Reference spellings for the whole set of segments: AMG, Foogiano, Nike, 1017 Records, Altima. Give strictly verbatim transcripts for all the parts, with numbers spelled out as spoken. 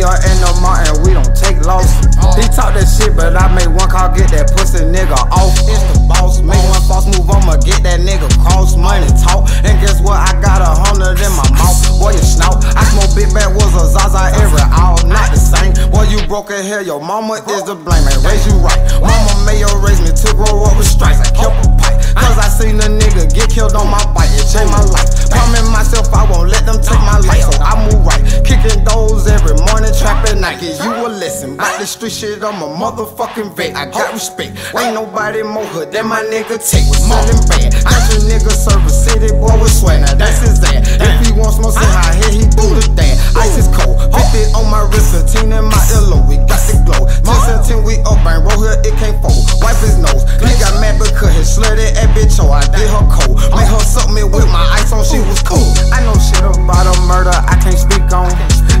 J R and no Martin, we don't take loss. He talk that shit, but I make one call, get that pussy nigga off. It's the boss, make one false move, I'ma get that nigga cross money talk. And guess what? I got a hundred in my mouth. Boy, you snout. I smoke big bag was a Zaza every hour, not the same. Boy, you broke in hell, your mama is to blame. And raise you right. Mama Mayo raised me to grow up with stripes. I kept a pipe, cause I seen a nigga get killed on my bike. It changed my life. Promised myself I won't let them take my life, so I move right. Kicking doors every morning, trapping Nike. You a lesson. About the street shit, I'm a motherfucking vet. I got respect. Ain't nobody more hood than my nigga take. With more than bad. Got your nigga serve a city boy with sweat. Now that's his ass. If he wants more, say high here, he do the damn. Ice is cold. fifty on my wrist, fifteen in my earlobe. We got the glow. ten seventeen we up, ain't roll here, it can't fold. Wipe his nose. He got mad because his slutty ass bitch. Oh, I did her cold. Made her suck me with my ice on. She was cold. I know shit about a murder I can't speak on.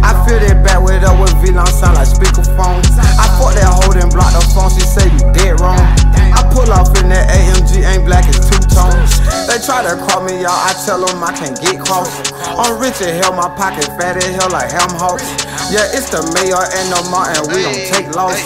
I feel that bad with her with V-Long, sound like speakerphone. I fought that hoe and blocked her phone, she say you dead wrong. I pull off in that A M G, ain't black, it's two-tone. They try to cross me, y'all, I tell them I can't get cross. I'm rich as hell, my pocket fat as hell like ham hocks. Yeah, it's the mayor and the Martin, we don't take loss.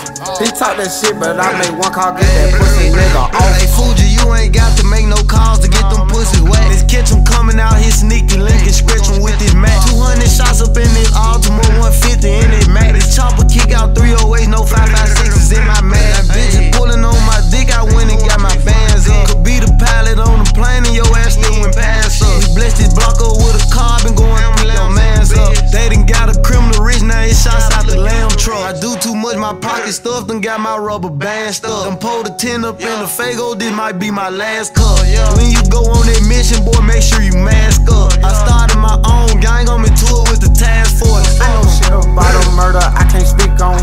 He talk that shit, but I make one call, get that pussy nigga off. Hey, Fuji, you ain't got to make no calls to get them pussies wet. Let's catch them coming out here sneaky, link and scratch them with this mat. two hundred shots up in this Altima, one fifty in this mat. This chopper kick out three oh eight, no five five six is in my mat. That bitch is pulling on my dick, I went and got my bands in. Could be the pilot on the plane and your ass still went past up. He blessed this block up with a carbon going your man's up. They done got a criminal rich, now his shots out the lamb truck. I do too much, my pocket stuffed, done got my rubber band stuffed. Done pulled a ten up in the Fago, this might be my last cup. When you go on that mission, boy, make sure you mask up. I started my own gang, I'm into it with the task force. I know shit about a murder I can't speak on.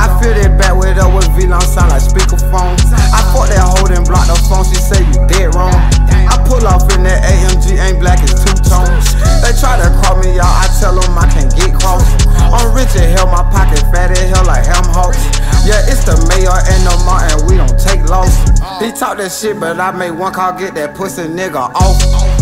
I feel that back with her with V-Long, sound like speakerphone. I fought that hoe and blocked her phone, she say you dead wrong. I pull off in that A M G, ain't black, it's two-tone. They try to cross me, y'all, I tell them I can't get cross. I'm rich as hell, my pocket fat as hell like ham hocks. Yeah, it's the mayor and the Martin, we don't take loss. He talk that shit, but I make one call, get that pussy nigga off.